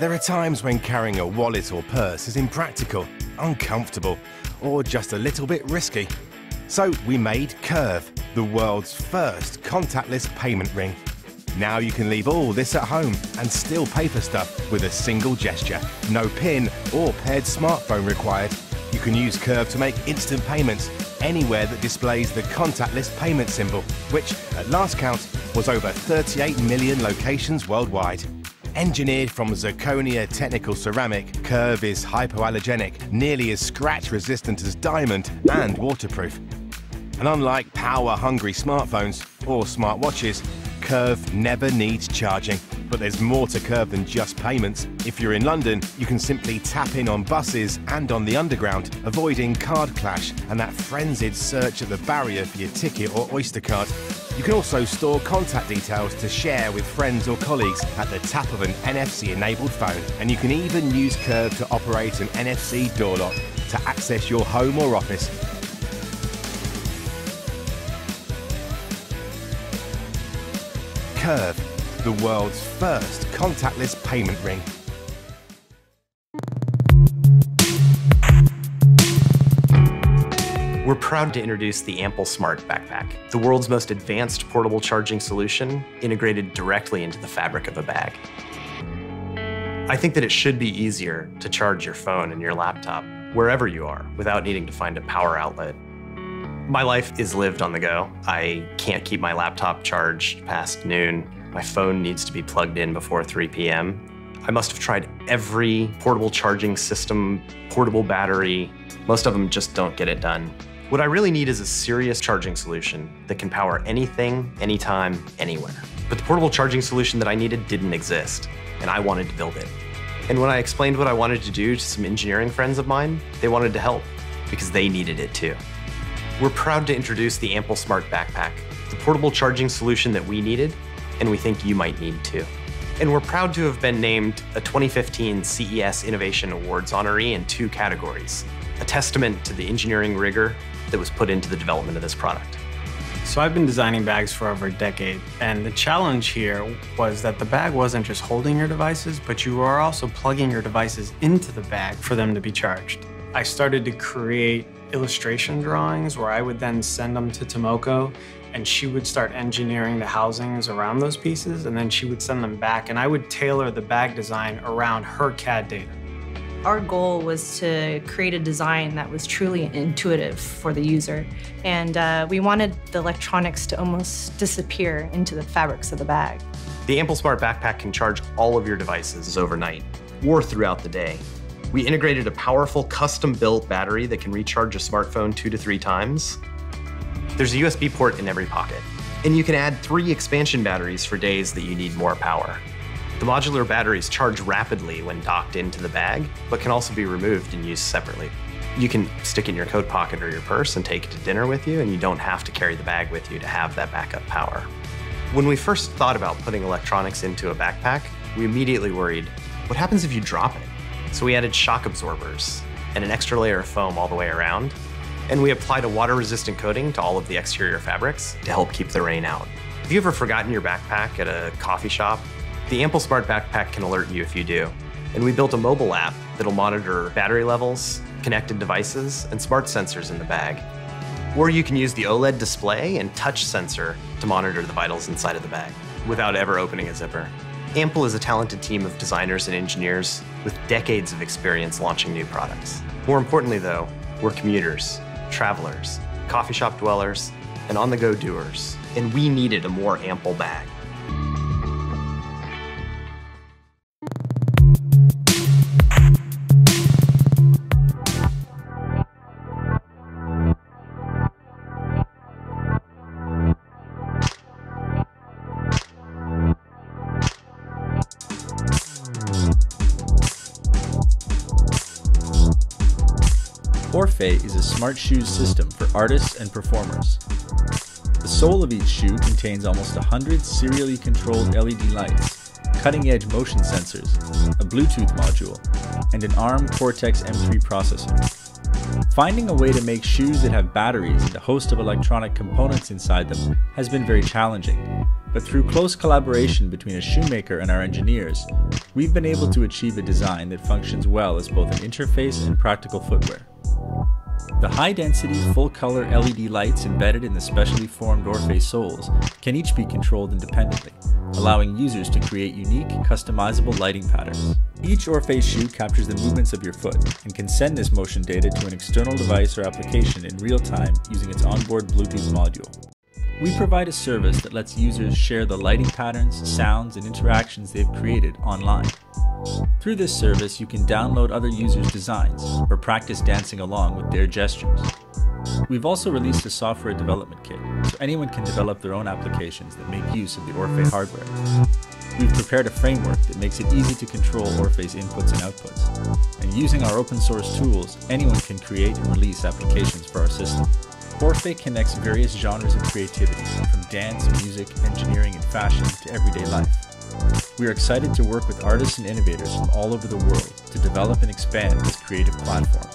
There are times when carrying a wallet or purse is impractical, uncomfortable, or just a little bit risky. So we made Kerv, the world's first contactless payment ring. Now you can leave all this at home and still pay for stuff with a single gesture. No PIN or paired smartphone required. You can use Kerv to make instant payments anywhere that displays the contactless payment symbol, which at last count was over 38 million locations worldwide. Engineered from zirconia technical ceramic, Kerv is hypoallergenic, nearly as scratch resistant as diamond, and waterproof. And unlike power-hungry smartphones or smartwatches, Kerv never needs charging. But there's more to Kerv than just payments. If you're in London, you can simply tap in on buses and on the underground, avoiding card clash and that frenzied search at the barrier for your ticket or Oyster card. You can also store contact details to share with friends or colleagues at the tap of an NFC-enabled phone. And you can even use Kerv to operate an NFC door lock to access your home or office. Kerv, the world's first contactless payment ring. We're proud to introduce the AMPL Smart Backpack, the world's most advanced portable charging solution integrated directly into the fabric of a bag. I think that it should be easier to charge your phone and your laptop wherever you are without needing to find a power outlet. My life is lived on the go. I can't keep my laptop charged past noon. My phone needs to be plugged in before 3 p.m. I must have tried every portable charging system, portable battery. Most of them just don't get it done. What I really need is a serious charging solution that can power anything, anytime, anywhere. But the portable charging solution that I needed didn't exist, and I wanted to build it. And when I explained what I wanted to do to some engineering friends of mine, they wanted to help because they needed it too. We're proud to introduce the AMPL Smart Backpack, the portable charging solution that we needed, and we think you might need too. And we're proud to have been named a 2015 CES Innovation Awards honoree in 2 categories, a testament to the engineering rigor that was put into the development of this product. So I've been designing bags for over a decade, and the challenge here was that the bag wasn't just holding your devices, but you are also plugging your devices into the bag for them to be charged. I started to create illustration drawings where I would then send them to Tomoko, and she would start engineering the housings around those pieces, and then she would send them back, and I would tailor the bag design around her CAD data. Our goal was to create a design that was truly intuitive for the user, and we wanted the electronics to almost disappear into the fabrics of the bag. The AMPL Smart Backpack can charge all of your devices overnight or throughout the day. We integrated a powerful custom-built battery that can recharge a smartphone 2 to 3 times. There's a USB port in every pocket, and you can add 3 expansion batteries for days that you need more power. The modular batteries charge rapidly when docked into the bag, but can also be removed and used separately. You can stick it in your coat pocket or your purse and take it to dinner with you, and you don't have to carry the bag with you to have that backup power. When we first thought about putting electronics into a backpack, we immediately worried, what happens if you drop it? So we added shock absorbers and an extra layer of foam all the way around. And we applied a water-resistant coating to all of the exterior fabrics to help keep the rain out. Have you ever forgotten your backpack at a coffee shop? The AMPL Smart Backpack can alert you if you do. And we built a mobile app that'll monitor battery levels, connected devices, and smart sensors in the bag. Or you can use the OLED display and touch sensor to monitor the vitals inside of the bag without ever opening a zipper. AMPL is a talented team of designers and engineers with decades of experience launching new products. More importantly though, we're commuters, travelers, coffee shop dwellers, and on-the-go doers, and we needed a more ample bag. Orphe is a smart shoes system for artists and performers. The sole of each shoe contains almost 100 serially controlled LED lights, cutting-edge motion sensors, a Bluetooth module, and an ARM Cortex-M3 processor. Finding a way to make shoes that have batteries and a host of electronic components inside them has been very challenging, but through close collaboration between a shoemaker and our engineers, we've been able to achieve a design that functions well as both an interface and practical footwear. The high-density, full-color LED lights embedded in the specially formed Orphe soles can each be controlled independently, allowing users to create unique, customizable lighting patterns. Each Orphe shoe captures the movements of your foot and can send this motion data to an external device or application in real time using its onboard Bluetooth module. We provide a service that lets users share the lighting patterns, sounds, and interactions they've created online. Through this service, you can download other users' designs or practice dancing along with their gestures. We've also released a software development kit, so anyone can develop their own applications that make use of the Orphe hardware. We've prepared a framework that makes it easy to control Orphe's inputs and outputs. And using our open source tools, anyone can create and release applications for our system. Orphe connects various genres of creativity, from dance, music, engineering, and fashion to everyday life. We are excited to work with artists and innovators from all over the world to develop and expand this creative platform.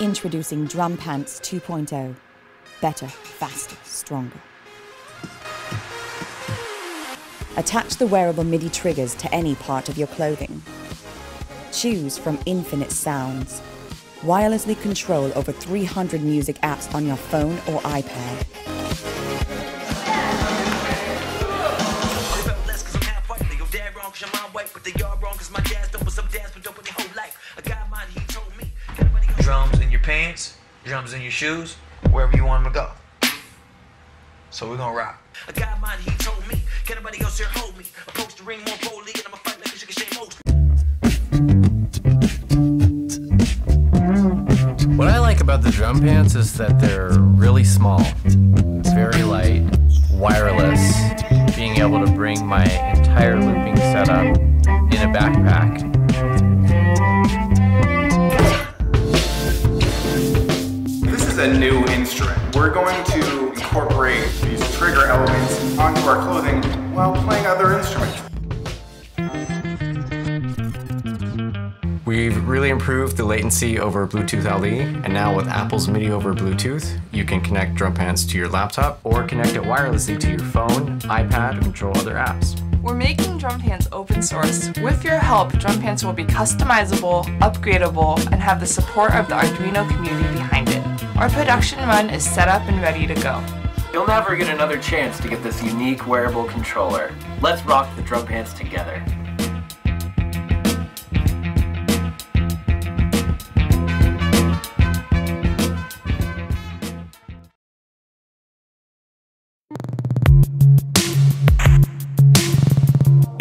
Introducing Drum Pants 2.0. Better, faster, stronger. Attach the wearable MIDI triggers to any part of your clothing. Choose from infinite sounds. Wirelessly control over 300 music apps on your phone or iPad. Drums in your pants, drums in your shoes, wherever you want them to go. So we're gonna rock. I got mine, he told me. Can nobody else here hold me? Approach the ring more boldly, and I'ma fight like a chicken shame most. What I like about the drum pants is that they're really small, very light, wireless, being able to bring my entire looping setup in a backpack. A new instrument. We're going to incorporate these trigger elements onto our clothing while playing other instruments. We've really improved the latency over Bluetooth LE, and now with Apple's MIDI over Bluetooth, you can connect Drum Pants to your laptop or connect it wirelessly to your phone, iPad, and control other apps. We're making Drum Pants open source. With your help, Drum Pants will be customizable, upgradable, and have the support of the Arduino community behind it. Our production run is set up and ready to go. You'll never get another chance to get this unique wearable controller. Let's rock the Drum Pants together.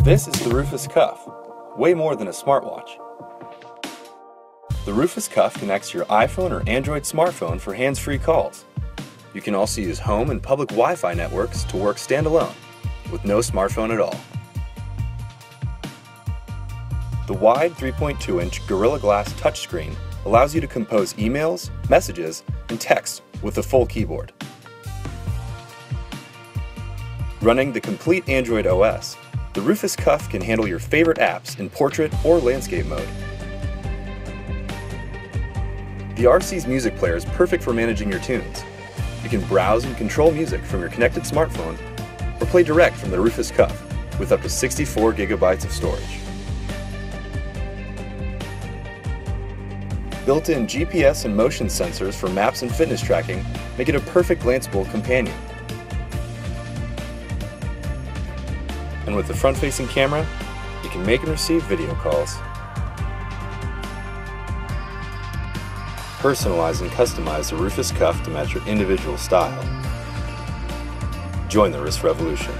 This is the Rufus Cuff, way more than a smartwatch. The Rufus Cuff connects your iPhone or Android smartphone for hands-free calls. You can also use home and public Wi-Fi networks to work standalone, with no smartphone at all. The wide 3.2-inch Gorilla Glass touchscreen allows you to compose emails, messages, and text with a full keyboard. Running the complete Android OS, the Rufus Cuff can handle your favorite apps in portrait or landscape mode. The RC's music player is perfect for managing your tunes. You can browse and control music from your connected smartphone or play direct from the Rufus Cuff with up to 64 gigabytes of storage. Built-in GPS and motion sensors for maps and fitness tracking make it a perfect glanceable companion. And with the front-facing camera, you can make and receive video calls, personalize and customize the Rufus Cuff to match your individual style. Join the wrist revolution.